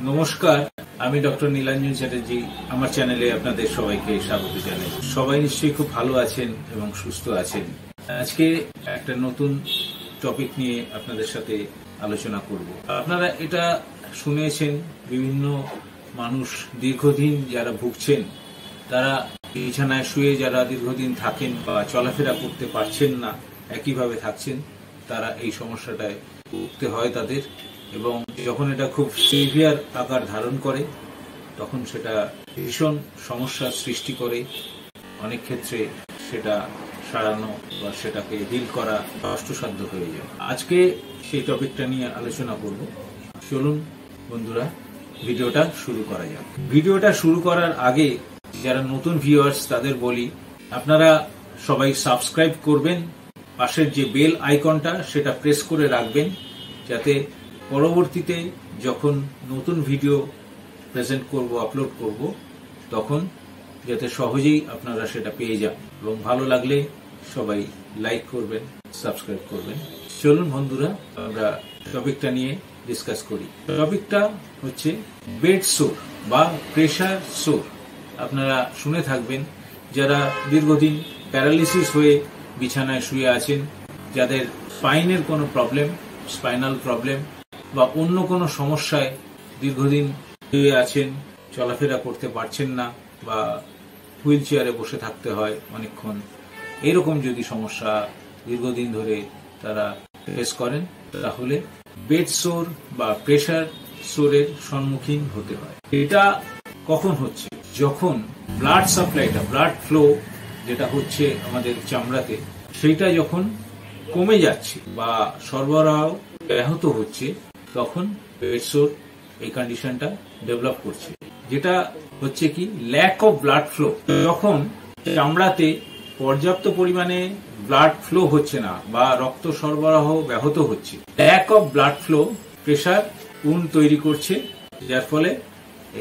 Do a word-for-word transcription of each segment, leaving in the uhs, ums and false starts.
नमस्कार आमी डॉक्टर नीलांजन चैटार्जी आमार चैनेले आपनादेर सबाइके स्वागत जानाई। सबाई निश्चयई खूब भालो आछेन एबं सुस्थ आछेन। आजके एकटा नतुन टपिक निये आपनादेर साथे आलोचना करब। आपनारा एटा शुनेছেন विभिन्न मानुष दीर्घदिन जारा भुगছেন तारा बिछानाय शुये जारा दीर्घदिन थाकेन बा चलाफेरा करते पारছেন ना एकইভাবে থাকছেন तारा এই সমস্যাটায় ভুগতে হয় তাদের এবং যখন এটা খুব সিভিয়ার আকার ধারণ করে তখন সেটা ভীষণ সমস্যা সৃষ্টি করে। অনেক ক্ষেত্রে সেটা সারানো বা সেটাকে ডিল করা কষ্টসাধ্য হয়ে যায়। আজকে সেই টপিকটা নিয়ে আলোচনা করব। চলুন বন্ধুরা ভিডিওটা শুরু করা যাক। ভিডিওটা শুরু করার আগে যারা নতুন ভিউয়ার্স তাদের বলি আপনারা সবাই সাবস্ক্রাইব করবেন, পাশের যে বেল আইকনটা সেটা প্রেস করে রাখবেন যাতে পরবর্তীতে যখন নতুন ভিডিও প্রেজেন্ট করব আপলোড করব তখন যাতে সহজেই আপনারা সেটা পেয়ে যান এবং ভালো লাগলে সবাই লাইক করবেন সাবস্ক্রাইব করবেন। চলুন বন্ধুরা আমরা টপিকটা নিয়ে ডিসকাস করি। টপিকটা হচ্ছে বেড সোর বা প্রেসার সোর। আপনারা শুনে থাকবেন যারা দীর্ঘদিন প্যারালিসিস হয়ে বিছানায় শুয়ে আছেন, যাদের স্পাইনের কোনো প্রবলেম স্পাইনাল প্রবলেম বা অন্য কোনো সমস্যায় দীর্ঘদিন শুয়ে আছেন চলাফেরা করতে পারছেন না বা হুইল চেয়ারে বসে থাকতে হয় অনেকক্ষণ, এরকম যদি সমস্যা দীর্ঘদিন ধরে তারা ফেস করেন তাহলে বেড সোর বা প্রেসার সোরের সম্মুখীন হতে হয়। এটা কখন হচ্ছে? যখন ব্লাড সাপ্লাইটা ব্লাড ফ্লো যেটা হচ্ছে আমাদের চামড়াতে সেটা যখন কমে যাচ্ছে বা সরবরাহ ব্যাহত হচ্ছে তখন বেড সোর এই কন্ডিশনটা ডেভেলপ করছে। যেটা হচ্ছে কি ল্যাক অফ ব্লাড ফ্লো। যখন চামড়াতে পর্যাপ্ত পরিমাণে ব্লাড ফ্লো হচ্ছে না বা রক্ত সরবরাহ ব্যাহত হচ্ছে, lack of blood flow pressure উন তৈরি করছে, যার ফলে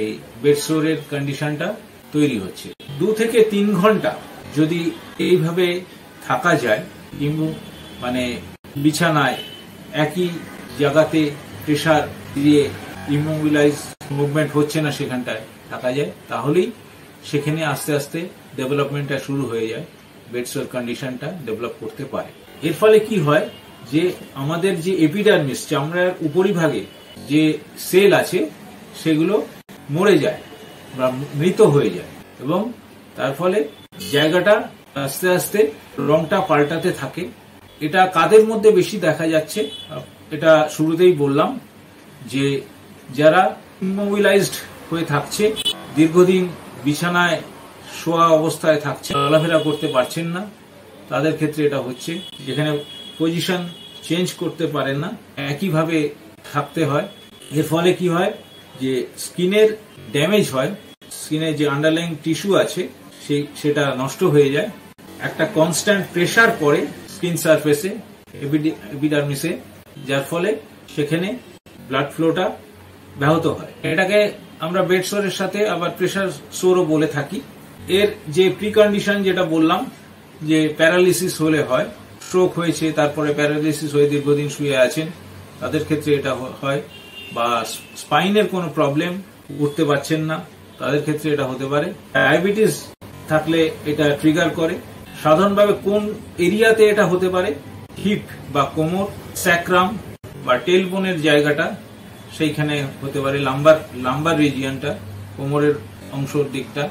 এই বেড সোরের কন্ডিশনটা তৈরি হচ্ছে। দু থেকে তিন ঘন্টা যদি এইভাবে থাকা যায় কিংবা মানে বিছানায় একই জায়গাতে প্রেসার দিয়ে ইমোবিলাইজ মুভমেন্ট হচ্ছে না সেখানটায় থাকা যায় তাহলেই সেখানে আস্তে আস্তে ডেভেলপমেন্টটা শুরু হয়ে যায়, বেডসোর কন্ডিশনটা ডেভেলপ করতে পারে। এর ফলে কি হয় যে আমাদের যে এপিডার্মিস চামড়ার উপরিভাগে যে সেল আছে সেগুলো মরে যায় বা মৃত হয়ে যায় এবং তার ফলে জায়গাটা আস্তে আস্তে রংটা পাল্টাতে থাকে। এটা কাদের মধ্যে বেশি দেখা যাচ্ছে? এটা শুরুতেই বললাম যে যারা ইমোবিলাইজড হয়ে থাকছে দীর্ঘদিন বিছানায় শোয়া অবস্থায় থাকছে চলাফেরা করতে পারছেন না তাদের ক্ষেত্রে এটা হচ্ছে। যেখানে পজিশন চেঞ্জ করতে পারেন না একইভাবে থাকতে হয়, এর ফলে কি হয় যে স্কিনের ড্যামেজ হয়, স্কিনের যে আন্ডারলাইং টিস্যু আছে সেই সেটা নষ্ট হয়ে যায়। একটা কনস্ট্যান্ট প্রেসার পড়ে স্কিন সারফেসে এপিডার্মিসে, যার ফলে সেখানে ব্লাড ফ্লোটা ব্যাহত হয়। এটাকে আমরা বেড সোরের সাথে আবার প্রেসার সোরও বলে থাকি। এর যে প্রিকন্ডিশন যেটা বললাম যে প্যারালিসিস হলে হয়, স্ট্রোক হয়েছে তারপরে প্যারালিসিস হয়ে দীর্ঘদিন শুয়ে আছেন তাদের ক্ষেত্রে এটা হয়, বা স্পাইনের কোনো প্রবলেম উঠতে পারছেন না তাদের ক্ষেত্রে এটা হতে পারে, ডায়াবেটিস থাকলে এটা ট্রিগার করে। সাধারণভাবে কোন এরিয়াতে এটা হতে পারে? হিপ বা কোমর, স্যাক্রাম বা টেলবোনের জায়গাটা সেইখানে হতে পারে, লাম্বার লাম্বার রিজিয়নটা কোমরের অংশের দিকটা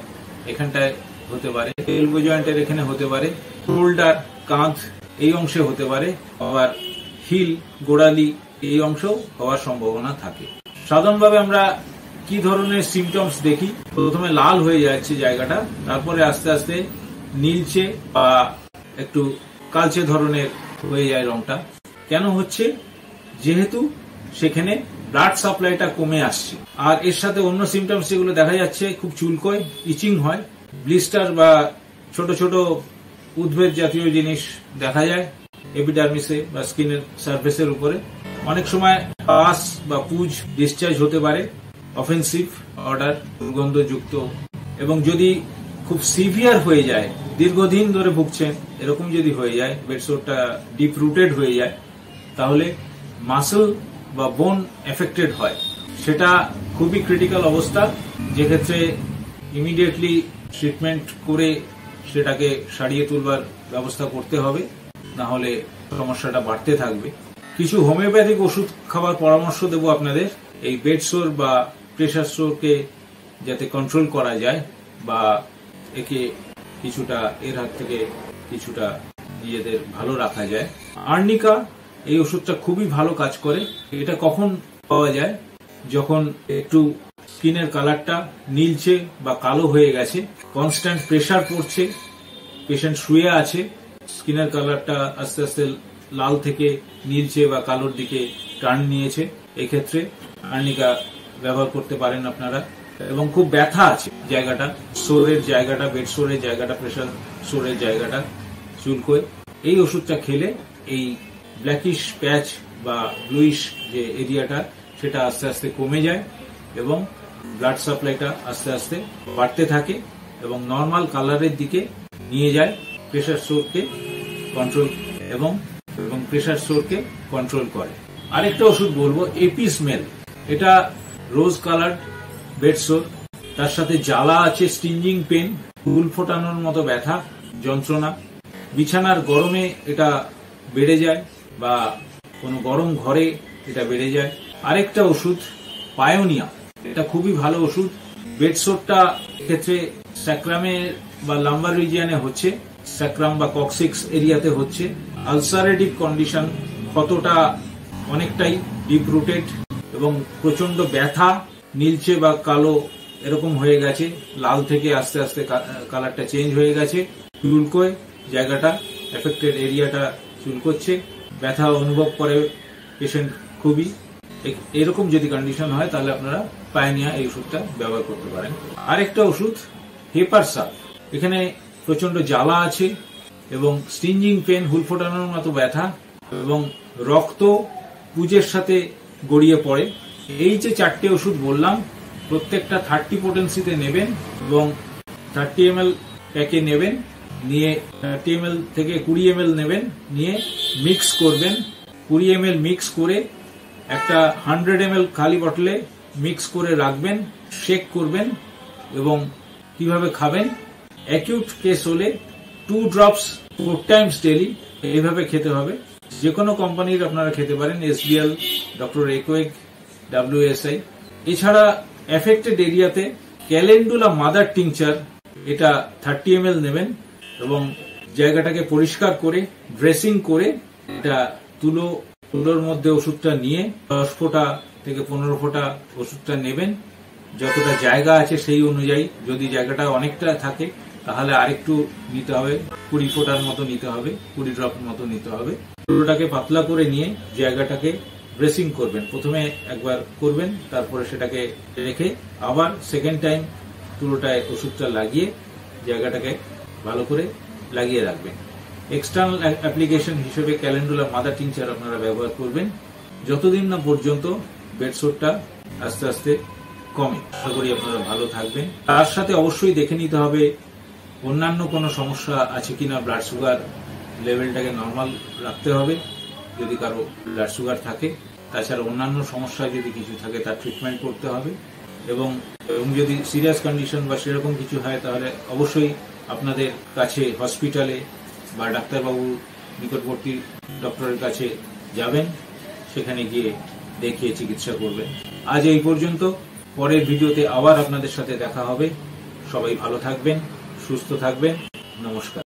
এখানটায় হতে পারে, এলবো জয়েন্টের এখানে হতে পারে, শোল্ডার কাঁধ এই অংশে হতে পারে, আবার হিল গোড়ালি এই অংশও হওয়ার সম্ভাবনা থাকে। সাধারণভাবে আমরা কি ধরনের সিমটমস দেখি? প্রথমে লাল হয়ে যাচ্ছে জায়গাটা, তারপরে আস্তে আস্তে নীলচে বা একটু কালচে ধরনের হয়ে যায় রংটা। কেন হচ্ছে? যেহেতু সেখানে ব্লাড সাপ্লাইটা কমে আসছে। আর এর সাথে অন্য সিমটমস যেগুলো দেখা যাচ্ছে খুব চুলকোয়, ইচিং হয়, ব্লিস্টার বা ছোট ছোট উদ্ভিদ জাতীয় জিনিস দেখা যায় এপিডার্মিসে বা স্কিনের সারফেসের উপরে। অনেক সময় পাস বা পুজ ডিসচার্জ হতে পারে, অফেন্সিভ অর্ডার দুর্গন্ধযুক্ত। এবং যদি খুব সিভিয়ার হয়ে যায় দীর্ঘদিন ধরে ভুগছেন এরকম যদি হয়ে যায় বেডসোরটা ডিপ রুটেড হয়ে যায় তাহলে মাসল বা বোন এফেক্টেড হয়, সেটা খুবই ক্রিটিক্যাল অবস্থা, যে ক্ষেত্রে ইমিডিয়েটলি ট্রিটমেন্ট করে সেটাকে সারিয়ে তুলবার ব্যবস্থা করতে হবে, না হলে সমস্যাটা বাড়তে থাকবে। কিছু হোমিওপ্যাথিক ওষুধ খাবার পরামর্শ দেব আপনাদের, এই বেড সোর বা প্রেশার সোরকে যাতে কন্ট্রোল করা যায় বা একে কিছুটা এর হাত থেকে কিছুটা নিজেদের ভালো রাখা যায়। আর্নিকা এই ওষুধটা খুবই ভালো কাজ করে। এটা কখন পাওয়া যায়? যখন একটু স্কিনের কালারটা নীলচে বা কালো হয়ে গেছে, কনস্ট্যান্ট প্রেশার পড়ছে, পেশেন্ট শুয়ে আছে, স্কিনের কালারটা আস্তে আস্তে লাল থেকে নীলচে বা কালোর দিকে টার্ন নিয়েছে, এক্ষেত্রে আর্নিকা ব্যবহার করতে পারেন আপনারা। এবং খুব ব্যথা আছে জায়গাটা, সোরের জায়গাটা, বেড সোরের জায়গাটা, প্রেশার সোরের জায়গাটা চুলকোয়, এই ওষুধটা খেলে এই ব্ল্যাকিশ প্যাচ বা ব্লুইশ যে এরিয়াটা সেটা আস্তে আস্তে কমে যায় এবং ব্লাড সাপ্লাইটা আস্তে আস্তে বাড়তে থাকে এবং নর্মাল কালারের দিকে নিয়ে যায়। প্রেশার সোরকে কন্ট্রোল এবং এবং প্রেশার সোরকে কন্ট্রোল করে। আরেকটা ওষুধ বলবো এপি স্মেল, এটা রোজ কালার বেড সোর, তার সাথে জ্বালা আছে, স্টিঞ্জিং পেন, ফুল ফোটানোর মতো ব্যথা যন্ত্রণা, বিছানার গরমে এটা বেড়ে যায় বা কোনো গরম ঘরে এটা বেড়ে যায়। আরেকটা ওষুধ পায়োনিয়া, এটা খুবই ভালো ওষুধ। বেডসোরটা ক্ষেত্রে স্যাক্রামে বা লাম্বার রিজিয়ানে হচ্ছে, স্যাক্রাম বা কক্সিক্স এরিয়াতে হচ্ছে, আলসারেটিভ কন্ডিশন, ক্ষতটা অনেকটাই ডিপ রুটেড এবং প্রচন্ড ব্যথা, নীলচে বা কালো এরকম হয়ে গেছে, লাল থেকে আস্তে আস্তে কালারটা চেঞ্জ হয়ে গেছে, চুলকোয় জায়গাটা, এফেক্টেড এরিয়াটা চুলকোচ্ছে, ব্যথা অনুভব করে পেশেন্ট খুবই, এরকম যদি কন্ডিশন হয় তাহলে আপনারা পায়োনিয়া এই ওষুধটা ব্যবহার করতে পারেন। আরেকটা ওষুধ হেপার সাল্ফ, এখানে প্রচন্ড জ্বালা আছে এবং স্টিঞ্জিং পেন, হুল ফোটানোর মতো ব্যথা এবং রক্ত পুজের সাথে গড়িয়ে পড়ে। এই যে চারটে ওষুধ বললাম প্রত্যেকটা থার্টি পোটেন্সিতে নেবেন এবং থার্টি এম এল প্যাকে নেবেন, নিয়ে থার্টি এম এল থেকে কুড়ি এম এল নেবেন, নিয়ে মিক্স করবেন, কুড়ি এম এল মিক্স করে একটা হান্ড্রেড এম এল খালি বটলে মিক্স করে রাখবেন, শেক করবেন। এবং কিভাবে খাবেন? অ্যাকিউট কেস হলে two drops four times daily এইভাবে খেতে হবে। যে কোনো কোম্পানির আপনারা খেতে পারেন, এসবিএল, ডক্টর একোয়েক, ডাব্লিউএসআই। এছাড়া এফেক্টেড এরিয়াতে ক্যালেন্ডুলা মাদার টিংচার, এটা থার্টি এম এল নেবেন এবং জায়গাটাকে পরিষ্কার করে ড্রেসিং করে এটা তুলো তুলোর মধ্যে ওষুধটা নিয়ে দশ ফোঁটা থেকে পনেরো ফোঁটা ওষুধটা নেবেন, যতটা জায়গা আছে সেই অনুযায়ী। যদি জায়গাটা অনেকটা থাকে তাহলে আরেকটু নিতে হবে, কুড়ি ফোঁটার মতো নিতে হবে, কুড়ি ড্রপের মতো নিতে হবে। তুলোটাকে পাতলা করে নিয়ে জায়গাটাকে ড্রেসিং করবেন, প্রথমে একবার করবেন, তারপরে সেটাকে রেখে আবার সেকেন্ড টাইম তুলোটায় ওষুধটা লাগিয়ে জায়গাটাকে ভালো করে লাগিয়ে রাখবেন। এক্সটার্নাল অ্যাপ্লিকেশন হিসেবে ক্যালেন্ডুলা মাদার টিংচার আপনারা ব্যবহার করবেন যতদিন না পর্যন্ত বেডসোরটা আস্তে আস্তে কমে। আশা করি আপনারা ভালো থাকবেন। তার সাথে অবশ্যই দেখে নিতে হবে অন্যান্য কোনো সমস্যা আছে কিনা, ব্লাড সুগার লেভেলটাকে নর্মাল রাখতে হবে যদি কারো ব্লাড সুগার থাকে। তাছাড়া অন্যান্য সমস্যা যদি কিছু থাকে তার ট্রিটমেন্ট করতে হবে এবং যদি সিরিয়াস কন্ডিশন বা সেরকম কিছু হয় তাহলে অবশ্যই আপনাদের কাছে হসপিটালে বা ডাক্তারবাবুর নিকটবর্তী ডক্টরের কাছে যাবেন, সেখানে গিয়ে দেখিয়ে চিকিৎসা করবেন। আজ এই পর্যন্ত, পরের ভিডিওতে আবার আপনাদের সাথে দেখা হবে। সবাই ভালো থাকবেন, সুস্থ থাকবেন, নমস্কার।